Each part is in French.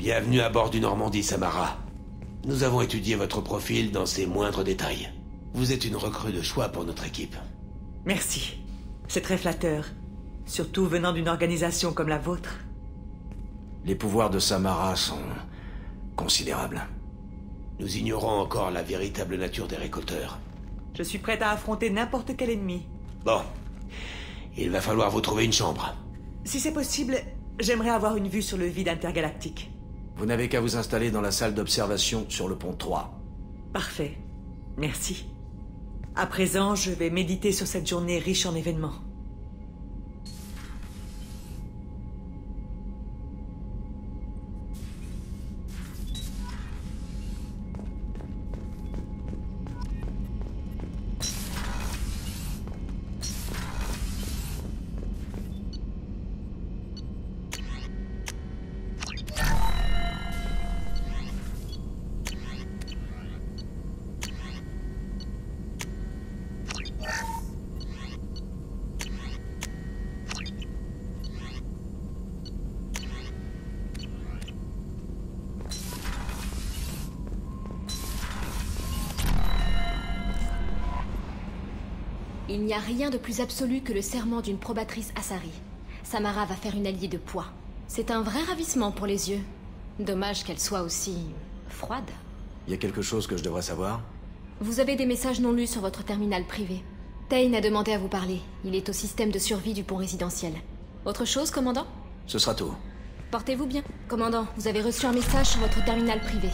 Bienvenue à bord du Normandie, Samara. Nous avons étudié votre profil dans ses moindres détails. Vous êtes une recrue de choix pour notre équipe. Merci. C'est très flatteur. Surtout venant d'une organisation comme la vôtre. Les pouvoirs de Samara sont considérables. Nous ignorons encore la véritable nature des récolteurs. Je suis prête à affronter n'importe quel ennemi. Bon. Il va falloir vous trouver une chambre. Si c'est possible, j'aimerais avoir une vue sur le vide intergalactique. Vous n'avez qu'à vous installer dans la salle d'observation sur le pont 3. Parfait. Merci. À présent, je vais méditer sur cette journée riche en événements. Il n'y a rien de plus absolu que le serment d'une probatrice Asari. Samara va faire une alliée de poids. C'est un vrai ravissement pour les yeux. Dommage qu'elle soit aussi... froide. Il y a quelque chose que je devrais savoir? Vous avez des messages non lus sur votre terminal privé. Thane a demandé à vous parler. Il est au système de survie du pont résidentiel. Autre chose, commandant? Ce sera tout. Portez-vous bien. Commandant, vous avez reçu un message sur votre terminal privé.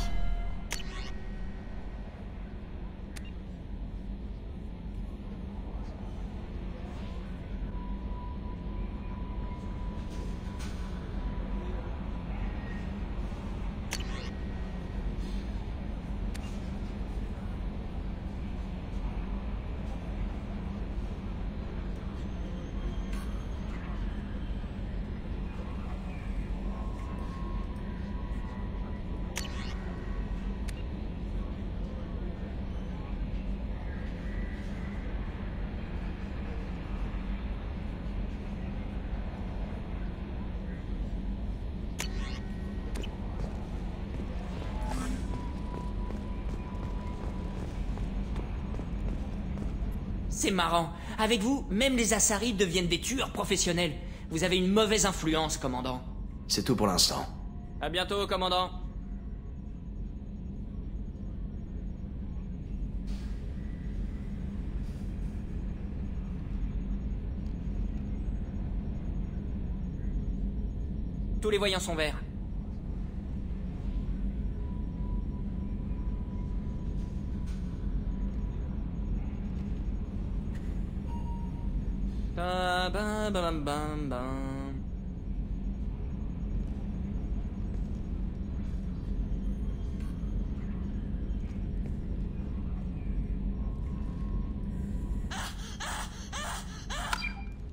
C'est marrant. Avec vous, même les Asari deviennent des tueurs professionnels. Vous avez une mauvaise influence, commandant. C'est tout pour l'instant. À bientôt, commandant. Tous les voyants sont verts.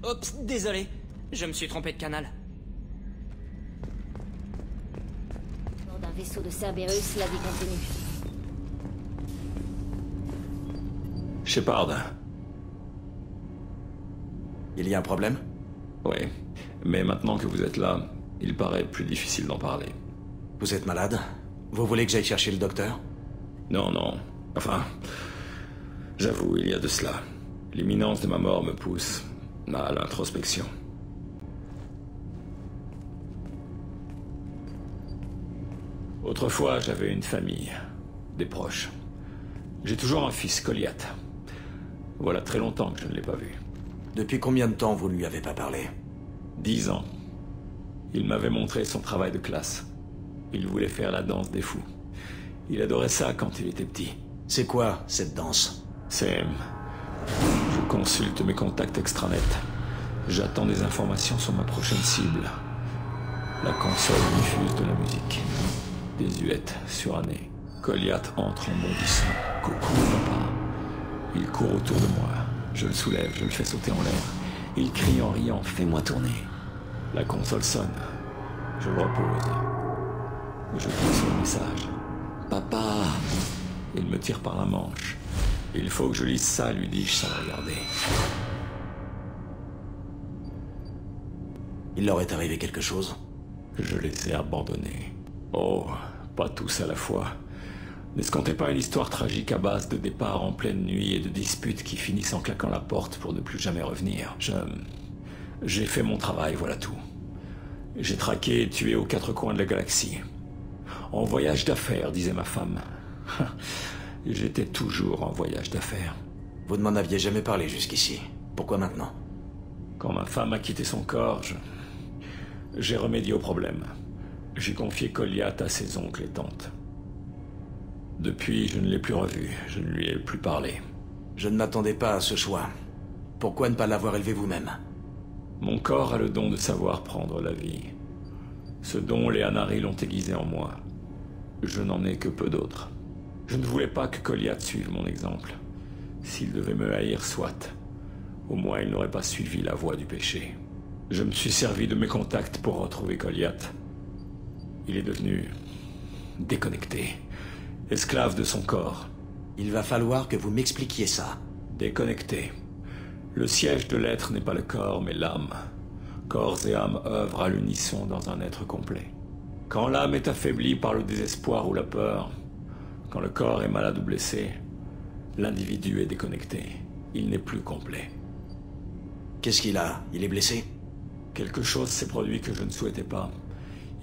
Oups, désolé, je me suis trompé de canal. Bord d'un vaisseau de Cerberus, la vie continue. Shepard. Il y a un problème? Oui, mais maintenant que vous êtes là, il paraît plus difficile d'en parler. Vous êtes malade? Vous voulez que j'aille chercher le docteur? Non, non. Enfin, j'avoue, il y a de cela. L'imminence de ma mort me pousse à l'introspection. Autrefois, j'avais une famille, des proches. J'ai toujours un fils, Kolyat. Voilà très longtemps que je ne l'ai pas vu. Depuis combien de temps vous ne lui avez pas parlé? 10 ans. Il m'avait montré son travail de classe. Il voulait faire la danse des fous. Il adorait ça quand il était petit. C'est quoi, cette danse? C'est... Je consulte mes contacts extranet. J'attends des informations sur ma prochaine cible. La console diffuse de la musique. Des huettes surannées. Goliath entre en bondissant. Coucou, papa. Il court autour de moi. Je le soulève, je le fais sauter en l'air. Il crie en riant, fais-moi tourner. La console sonne. Je le repose. Je clique sur le message. Papa! Il me tire par la manche. Il faut que je lise ça, lui dis-je sans regarder. Il leur est arrivé quelque chose? Je les ai abandonnés. Oh, pas tous à la fois. N'escomptez pas une histoire tragique à base de départs en pleine nuit et de disputes qui finissent en claquant la porte pour ne plus jamais revenir. J'ai fait mon travail, voilà tout. J'ai traqué et tué aux quatre coins de la galaxie. En voyage d'affaires, disait ma femme. J'étais toujours en voyage d'affaires. Vous ne m'en aviez jamais parlé jusqu'ici. Pourquoi maintenant? Quand ma femme a quitté son corps, j'ai remédié au problème. J'ai confié Kolyat à ses oncles et tantes. Depuis, je ne l'ai plus revu. Je ne lui ai plus parlé. Je ne m'attendais pas à ce choix. Pourquoi ne pas l'avoir élevé vous-même? Mon corps a le don de savoir prendre la vie. Ce don, les Hanarils l'ont aiguisé en moi. Je n'en ai que peu d'autres. Je ne voulais pas que Kolyat suive mon exemple. S'il devait me haïr, soit. Au moins, il n'aurait pas suivi la voie du péché. Je me suis servi de mes contacts pour retrouver Kolyat. Il est devenu déconnecté, esclave de son corps. Il va falloir que vous m'expliquiez ça. Déconnecté. Le siège de l'être n'est pas le corps, mais l'âme. Corps et âme œuvrent à l'unisson dans un être complet. Quand l'âme est affaiblie par le désespoir ou la peur, quand le corps est malade ou blessé, l'individu est déconnecté. Il n'est plus complet. Qu'est-ce qu'il a? Il est blessé? Quelque chose s'est produit que je ne souhaitais pas.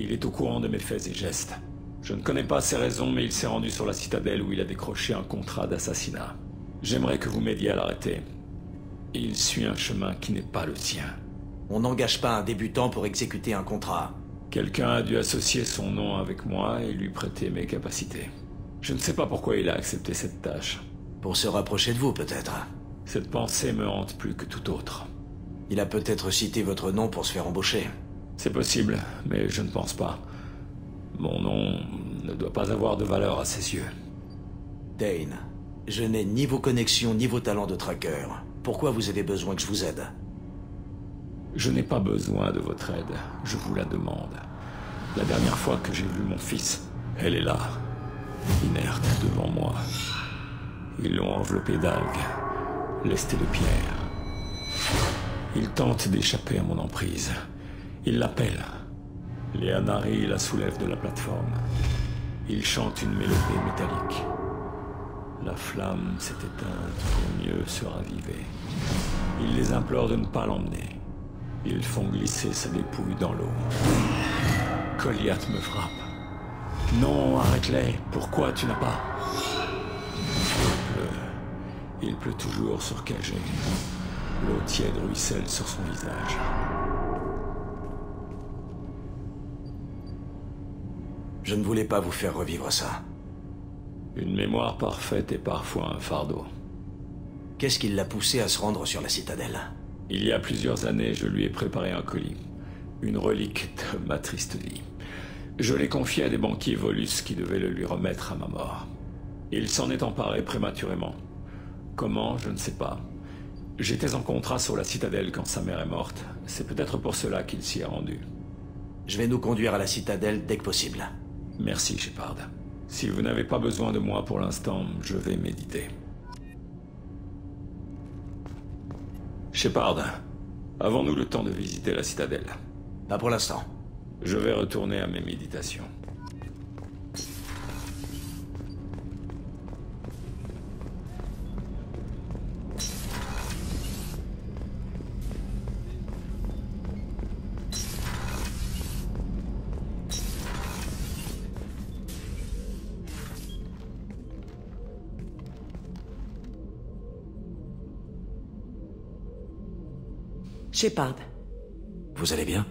Il est au courant de mes faits et gestes. Je ne connais pas ses raisons, mais il s'est rendu sur la citadelle où il a décroché un contrat d'assassinat. J'aimerais que vous m'aidiez à l'arrêter. Il suit un chemin qui n'est pas le sien. On n'engage pas un débutant pour exécuter un contrat. Quelqu'un a dû associer son nom avec moi et lui prêter mes capacités. Je ne sais pas pourquoi il a accepté cette tâche. Pour se rapprocher de vous, peut-être. Cette pensée me hante plus que tout autre. Il a peut-être cité votre nom pour se faire embaucher. C'est possible, mais je ne pense pas. Mon nom ne doit pas avoir de valeur à ses yeux. Thane, je n'ai ni vos connexions ni vos talents de tracker. Pourquoi vous avez besoin que je vous aide? Je n'ai pas besoin de votre aide. Je vous la demande. La dernière fois que j'ai vu mon fils, elle est là, inerte devant moi. Ils l'ont enveloppée d'algues, lestée de pierres. Il tente d'échapper à mon emprise. Il l'appelle. Les Hanarils la soulèvent de la plateforme. Il chante une mélopée métallique. La flamme s'est éteinte pour mieux se raviver. Il les implore de ne pas l'emmener. Ils font glisser sa dépouille dans l'eau. Kolyat me frappe. Non, arrête-les. Pourquoi tu n'as pas? Il pleut toujours sur Cagé. L'eau tiède ruisselle sur son visage. Je ne voulais pas vous faire revivre ça. Une mémoire parfaite est parfois un fardeau. Qu'est-ce qui l'a poussé à se rendre sur la citadelle? Il y a plusieurs années, je lui ai préparé un colis. Une relique de ma triste vie. Je l'ai confié à des banquiers volus qui devaient le lui remettre à ma mort. Il s'en est emparé prématurément. Comment, je ne sais pas. J'étais en contrat sur la citadelle quand sa mère est morte. C'est peut-être pour cela qu'il s'y est rendu. Je vais nous conduire à la citadelle dès que possible. Merci, Shepard. Si vous n'avez pas besoin de moi pour l'instant, je vais méditer. Shepard, avons-nous le temps de visiter la citadelle? Pas pour l'instant. Je vais retourner à mes méditations. Shepard. Vous allez bien?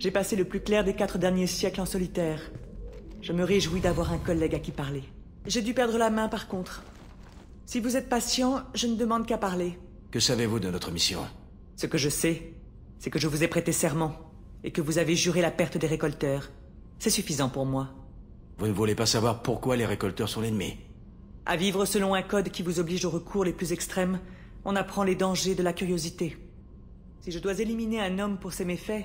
J'ai passé le plus clair des 4 derniers siècles en solitaire. Je me réjouis d'avoir un collègue à qui parler. J'ai dû perdre la main par contre. Si vous êtes patient, je ne demande qu'à parler. Que savez-vous de notre mission? Ce que je sais, c'est que je vous ai prêté serment et que vous avez juré la perte des récolteurs. C'est suffisant pour moi. Vous ne voulez pas savoir pourquoi les récolteurs sont l'ennemi? À vivre selon un code qui vous oblige aux recours les plus extrêmes, on apprend les dangers de la curiosité. Si je dois éliminer un homme pour ses méfaits,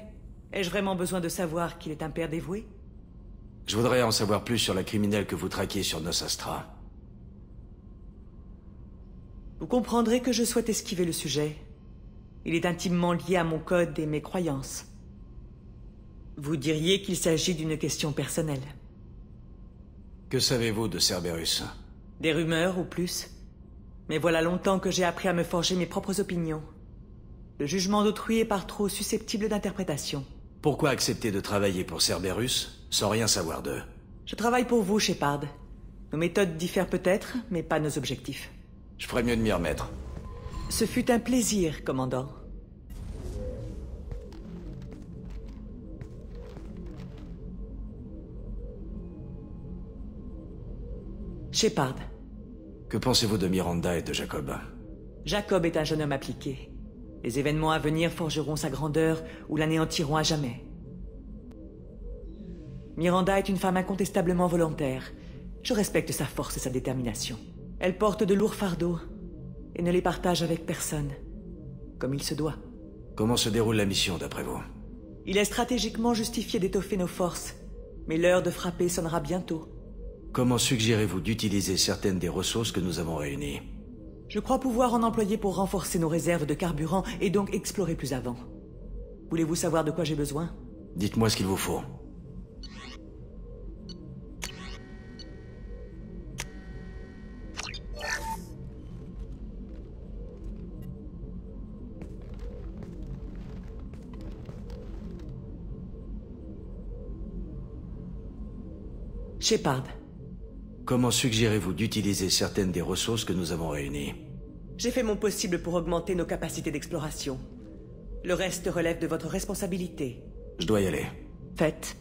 ai-je vraiment besoin de savoir qu'il est un père dévoué? Je voudrais en savoir plus sur la criminelle que vous traquiez sur Nosastra. Vous comprendrez que je souhaite esquiver le sujet. Il est intimement lié à mon code et mes croyances. Vous diriez qu'il s'agit d'une question personnelle. Que savez-vous de Cerberus? Des rumeurs ou plus. Mais voilà longtemps que j'ai appris à me forger mes propres opinions. Le jugement d'autrui est par trop susceptible d'interprétation. Pourquoi accepter de travailler pour Cerberus, sans rien savoir d'eux? Je travaille pour vous, Shepard. Nos méthodes diffèrent peut-être, mais pas nos objectifs. Je ferais mieux de m'y remettre. Ce fut un plaisir, commandant. Shepard. Que pensez-vous de Miranda et de Jacob? Jacob est un jeune homme appliqué. Les événements à venir forgeront sa grandeur ou l'anéantiront à jamais. Miranda est une femme incontestablement volontaire. Je respecte sa force et sa détermination. Elle porte de lourds fardeaux et ne les partage avec personne, comme il se doit. Comment se déroule la mission, d'après vous? Il est stratégiquement justifié d'étoffer nos forces, mais l'heure de frapper sonnera bientôt. Comment suggérez-vous d'utiliser certaines des ressources que nous avons réunies? Je crois pouvoir en employer pour renforcer nos réserves de carburant et donc explorer plus avant. Voulez-vous savoir de quoi j'ai besoin? Dites-moi ce qu'il vous faut. Shepard. Comment suggérez-vous d'utiliser certaines des ressources que nous avons réunies? J'ai fait mon possible pour augmenter nos capacités d'exploration. Le reste relève de votre responsabilité. Je dois y aller. Faites.